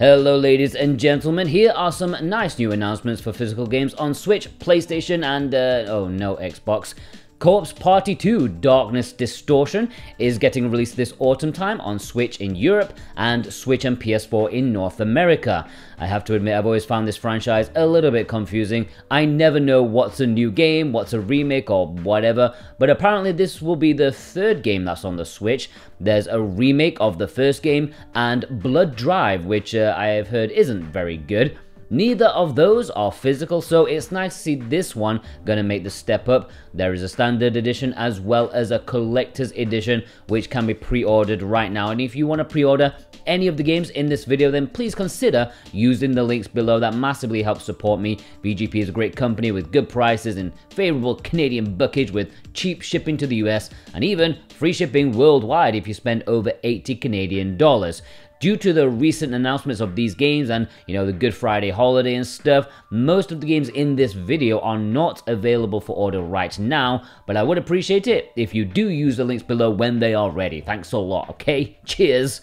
Hello ladies and gentlemen, here are some nice new announcements for physical games on Switch, PlayStation and oh no, Xbox. Corpse Party 2: Darkness Distortion is getting released this autumn time on Switch in Europe and Switch and PS4 in North America. I have to admit, I've always found this franchise a little bit confusing. I never know what's a new game, what's a remake or whatever, but apparently this will be the third game that's on the Switch. There's a remake of the first game and Blood Drive, which I have heard isn't very good. Neither of those are physical, so it's nice to see this one gonna make the step up. There is a standard edition as well as a collector's edition, which can be pre-ordered right now. And if you want to pre-order any of the games in this video, then please consider using the links below. That massively helps support me. BGP is a great company with good prices and favorable Canadian buckage with cheap shipping to the US and even free shipping worldwide if you spend over 80 Canadian dollars. Due to the recent announcements of these games and, you know, the Good Friday holiday and stuff, most of the games in this video are not available for order right now, but I would appreciate it if you do use the links below when they are ready. Thanks a lot, okay? Cheers!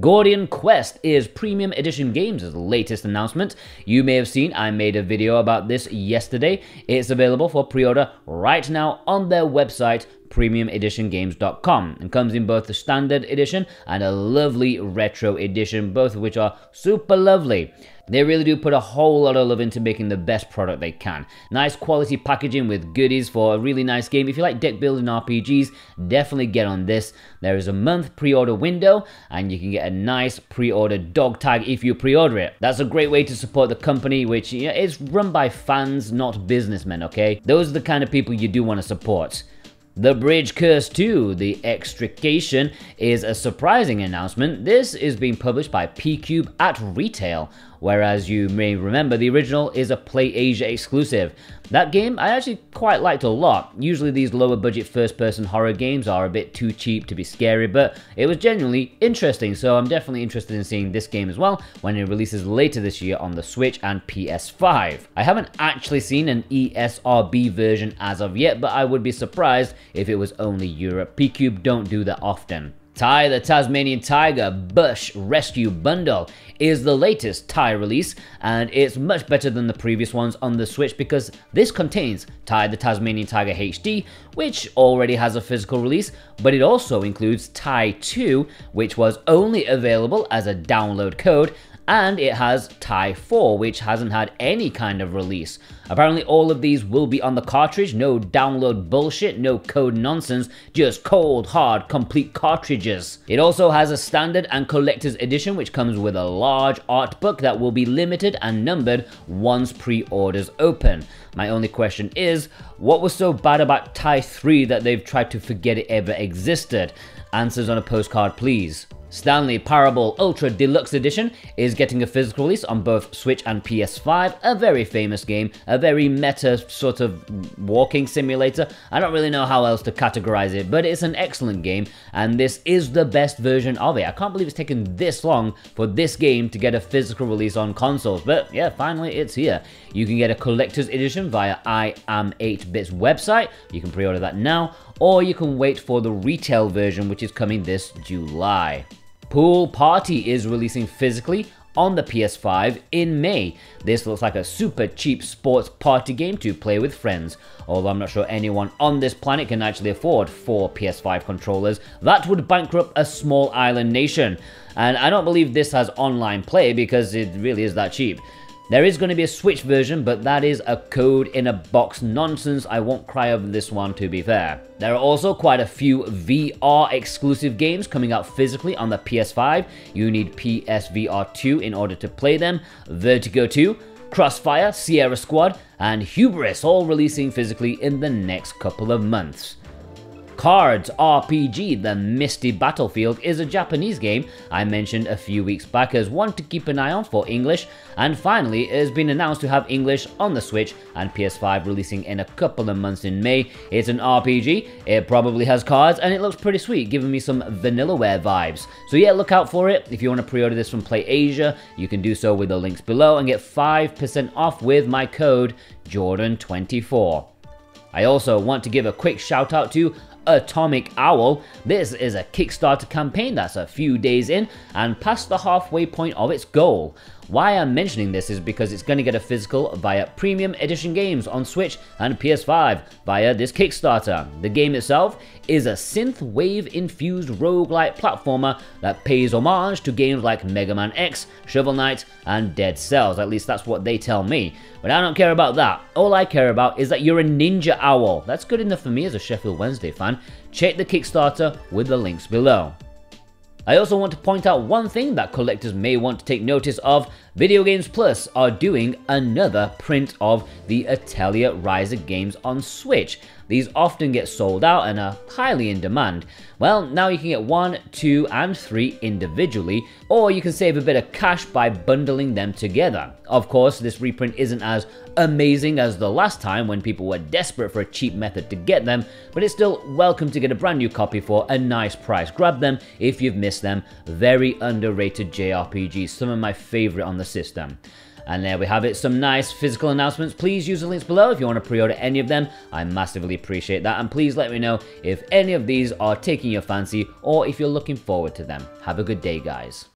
Gordian Quest is Premium Edition Games' latest announcement. You may have seen I made a video about this yesterday. It's available for pre-order right now on their website, PremiumEditionGames.com, and comes in both the standard edition and a lovely retro edition, both of which are super lovely. They really do put a whole lot of love into making the best product they can. Nice quality packaging with goodies for a really nice game. If you like deck building RPGs, definitely get on this. There is a month pre-order window and you can get a nice pre-order dog tag if you pre-order it. That's a great way to support the company, which, you know, is run by fans, not businessmen, okay? Those are the kind of people you do want to support. The Bridge Curse 2: The Extrication is a surprising announcement. This is being published by P-Cube at retail, whereas you may remember the original is a PlayAsia exclusive. That game I actually quite liked a lot. Usually these lower budget first person horror games are a bit too cheap to be scary, but it was genuinely interesting, so I'm definitely interested in seeing this game as well when it releases later this year on the Switch and PS5. I haven't actually seen an ESRB version as of yet, but I would be surprised if it was only Europe. P-Cube don't do that often. Ty the Tasmanian Tiger Bush Rescue Bundle is the latest Ty release, and it's much better than the previous ones on the Switch because this contains Ty the Tasmanian Tiger HD, which already has a physical release, but it also includes Ty 2, which was only available as a download code, and it has Ty 4, which hasn't had any kind of release. Apparently all of these will be on the cartridge, no download bullshit, no code nonsense, just cold, hard, complete cartridges. It also has a standard and collector's edition, which comes with a large art book that will be limited and numbered once pre-orders open. My only question is, what was so bad about Ty 3 that they've tried to forget it ever existed? Answers on a postcard, please. Stanley Parable Ultra Deluxe Edition is getting a physical release on both Switch and PS5, a very famous game, a very meta sort of walking simulator. I don't really know how else to categorize it, but it's an excellent game, and this is the best version of it. I can't believe it's taken this long for this game to get a physical release on consoles, but yeah, finally it's here. You can get a collector's edition via I Am 8 Bits website, you can pre-order that now, or you can wait for the retail version, which is coming this July. Pool Party is releasing physically on the PS5 in May. This looks like a super cheap sports party game to play with friends, although I'm not sure anyone on this planet can actually afford 4 PS5 controllers. That would bankrupt a small island nation, and I don't believe this has online play because it really is that cheap. There is going to be a Switch version, but that is a code in a box nonsense. I won't cry over this one, to be fair. There are also quite a few VR exclusive games coming out physically on the PS5. You need PSVR2 in order to play them. Vertigo 2, Crossfire, Sierra Squad, and Hubris all releasing physically in the next couple of months. C.A.R.D.S. RPG: The Misty Battlefield is a Japanese game I mentioned a few weeks back as one to keep an eye on for English, and finally it has been announced to have English on the Switch and PS5 releasing in a couple of months in May. It's an RPG, it probably has cards, and it looks pretty sweet, giving me some Vanillaware vibes. So yeah, look out for it. If you want to pre-order this from PlayAsia, you can do so with the links below and get 5% off with my code Jordan24. I also want to give a quick shout out to Atomic Owl. This is a Kickstarter campaign that's a few days in and past the halfway point of its goal. Why I'm mentioning this is because it's going to get a physical via Premium Edition Games on Switch and PS5 via this Kickstarter. The game itself is a synth-wave-infused roguelike platformer that pays homage to games like Mega Man X, Shovel Knight, and Dead Cells. At least that's what they tell me. But I don't care about that. All I care about is that you're a ninja owl. That's good enough for me as a Sheffield Wednesday fan. Check the Kickstarter with the links below. I also want to point out one thing that collectors may want to take notice of. Video Games Plus are doing another print of the Atelier Ryza games on Switch. These often get sold out and are highly in demand. Well, now you can get 1, 2, and 3 individually, or you can save a bit of cash by bundling them together. Of course, this reprint isn't as amazing as the last time when people were desperate for a cheap method to get them, but it's still welcome to get a brand new copy for a nice price. Grab them if you've missed them. Very underrated JRPGs, some of my favorite on the system. And there we have it, some nice physical announcements. Please use the links below if you want to pre-order any of them. I massively appreciate that, and please let me know if any of these are taking your fancy or if you're looking forward to them. Have a good day, guys.